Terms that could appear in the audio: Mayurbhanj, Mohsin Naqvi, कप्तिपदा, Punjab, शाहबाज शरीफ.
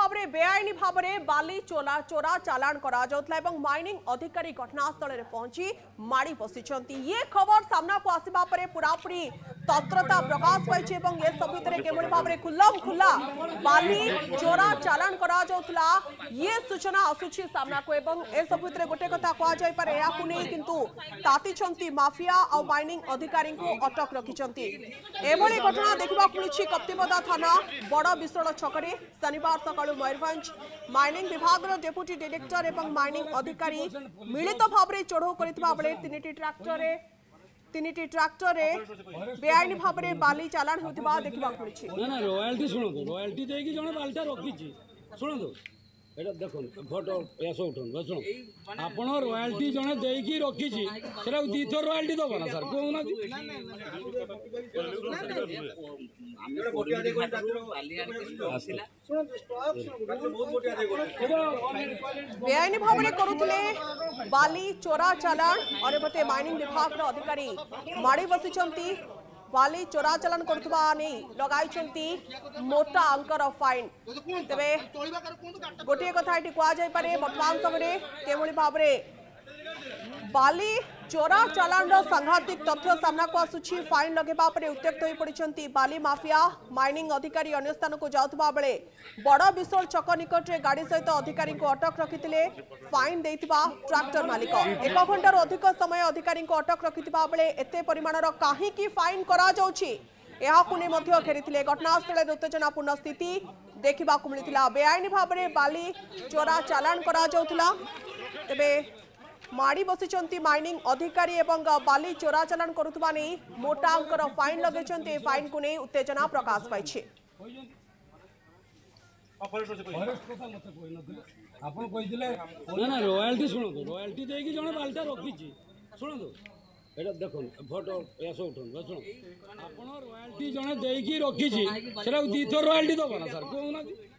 भावरे बेआईनी भावरे बाली चोरा चालान करा जाउतला एवं माइनिंग अधिकारी घटनास्थल में पहुंची माड़ी बसिचंती। ये खबर सामना को आसीबा परे पूरापूरी तत्परता प्रकाश पाई एवं ये सब भीतर केमोर भावरे खुल्लम खुल्ला बाली चोरा चालान करा जाउतला ये सूचना आसुची सामना को एवं ए सब भीतर गोटे कथा कहा जाय पारे या पुनी किंतु तातीचंती माफिया और माइनिंग अधिकारी को अटक रखिचंती। एमोली घटना देखबा मिलुची कप्तिपदा थाना बड़ा बिसोड़ छकरे शनिवार सकाळु मयूरभंज माइनिंग विभाग डेप्यूटी डायरेक्टर एवं माइनिंग अधिकारी मिलित भाव में चढ़ाऊ करथिबा बेले तीन टी ट्रैक्टर रे बेआईनी भाव में बाली चालान होथिबा देखबा पड़छि। ना रॉयल्टी सुनो रॉयल्टी देकी जने बालटा रखिछि सुनो दो एटा देखो फोटो ऐसा उठन सुनो आपण रॉयल्टी जने देकी रखिछि सेटा दी थोर रॉयल्टी दबो ना सर को ना हमरा गोटिया दे कोन डाक्टर बालिया किसला सुन स्टॉप बहुत गोटिया दे कोन बेआईनी भाव में करूतले बाली चोरा चालान और बटे माइनिंग विभाग रो अधिकारी माड़ी बसी छंती बाली चोरा चालान करथबा नै लगाई छंती मोटा अंकर फाइन। तबे गोटिया कथा एटी कोआ जाय पारे बर्तमान समय रे केमोली भाव रे बाली चोरा चालान सांघातिक तथ्य सामना को आसुची। फाइन लगेबा परे उत्तेक्त होई पड़िचंती बाली माफिया माइनिंग अधिकारी अन्य स्थान को जाउतबा बेले बड़ा बिसोल चक निकट रे गाड़ी सहित अधिकारी को अटक रखितिले। फाइन देइतबा ट्रैक्टर मालिक 1 घंटा रो अधिक समय अधिकारी को अटक रखितिबा बेले एते परिमाण रो काहे की फाइन करा जाउची एहा पुने मध्य घेरितिले। घटनास्थल उत्तेजनापूर्ण स्थिति देखा मिलता बेआईनी भाव में बाली चोरा चालान करा जाउतला। तबे माड़ी बसिचंती माइनिंग अधिकारी एवं बाली चोरा चालान करुवा नहीं मोटा अंकर फाइन लगे फाइन को नहीं उत्तेजना प्रकाश पाई। रॉयल्टी सुनो रॉयल्टी देकी जने बालटा रखिछि सुनो एटा देखो फोटो ऐसा उठन सुनो आपण रॉयल्टी जने देकी रखिछि सेटा दी थोर रॉयल्टी दबो ना सर को ना